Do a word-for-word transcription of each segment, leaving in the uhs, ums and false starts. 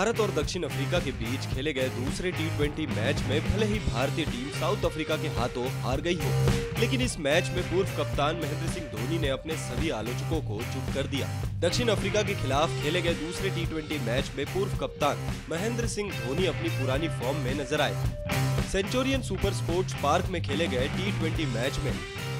भारत और दक्षिण अफ्रीका के बीच खेले गए दूसरे टी ट्वेंटी मैच में भले ही भारतीय टीम साउथ अफ्रीका के हाथों हार गई हो, लेकिन इस मैच में पूर्व कप्तान महेंद्र सिंह धोनी ने अपने सभी आलोचकों को चुप कर दिया। दक्षिण अफ्रीका के खिलाफ खेले गए दूसरे टी ट्वेंटी मैच में पूर्व कप्तान महेंद्र सिंह धोनी अपनी पुरानी फॉर्म में नजर आए। सेंचुरियन सुपर स्पोर्ट्स पार्क में खेले गए टी ट्वेंटी मैच में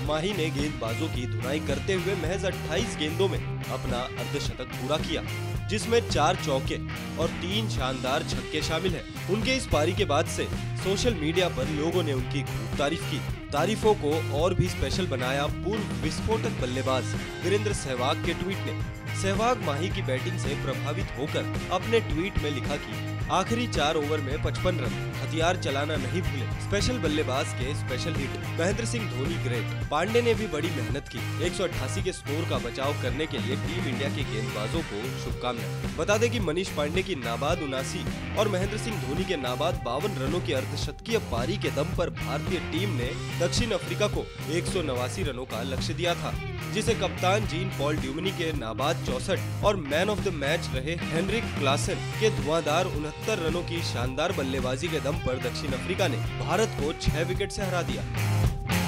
माही ने गेंदबाजों की धुनाई करते हुए महज अट्ठाईस गेंदों में अपना अर्धशतक पूरा किया, जिसमें चार चौके और तीन शानदार छक्के शामिल हैं। उनके इस पारी के बाद से सोशल मीडिया पर लोगों ने उनकी खूब तारीफ की। तारीफों को और भी स्पेशल बनाया पूर्व विस्फोटक बल्लेबाज वीरेंद्र सहवाग के ट्वीट ने। सहवाग माही की बैटिंग से प्रभावित होकर अपने ट्वीट में लिखा कि आखिरी चार ओवर में पचपन रन, हथियार चलाना नहीं भूले, स्पेशल बल्लेबाज के special hit, Mahendra Singh Dhoni great. Pandey ने भी बड़ी मेहनत की, एक सौ अट्ठासी के स्कोर का बचाव करने के लिए टीम इंडिया के गेंदबाजों को शुभकामनाएं। बता दें कि मनीष पांडे की नाबाद उनासी और महेंद्र सिंह धोनी के नाबाद बावन रनों की अर्धशतकीय पारी के दम पर भारतीय टीम ने दक्षिण अफ्रीका को एक सौ नवासी रनों का लक्ष्य दिया था, जिसे कप्तान जीन पॉल ड्यूमिनी के नाबाद चौसठ और मैन ऑफ द मैच रहे हेनरिक क्लासेन के धुआंधार उनहत्तर रनों की शानदार बल्लेबाजी के दम पर दक्षिण अफ्रीका ने भारत को छह विकेट से हरा दिया।